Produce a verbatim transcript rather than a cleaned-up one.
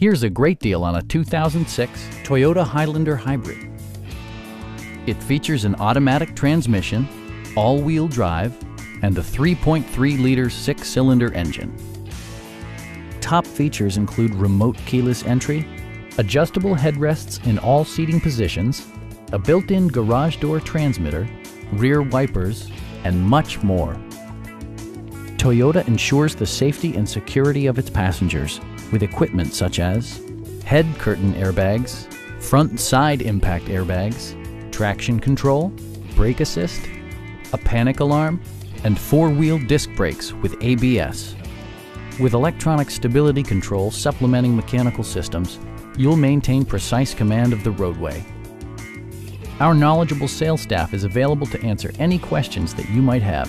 Here's a great deal on a two thousand six Toyota Highlander Hybrid. It features an automatic transmission, all-wheel drive, and a three point three liter six-cylinder engine. Top features include remote keyless entry, adjustable headrests in all seating positions, a built-in garage door transmitter, rear wipers, and much more. Toyota ensures the safety and security of its passengers with equipment such as head curtain airbags, front and side impact airbags, traction control, brake assist, a panic alarm, and four-wheel disc brakes with A B S. With electronic stability control supplementing mechanical systems, you'll maintain precise command of the roadway. Our knowledgeable sales staff is available to answer any questions that you might have.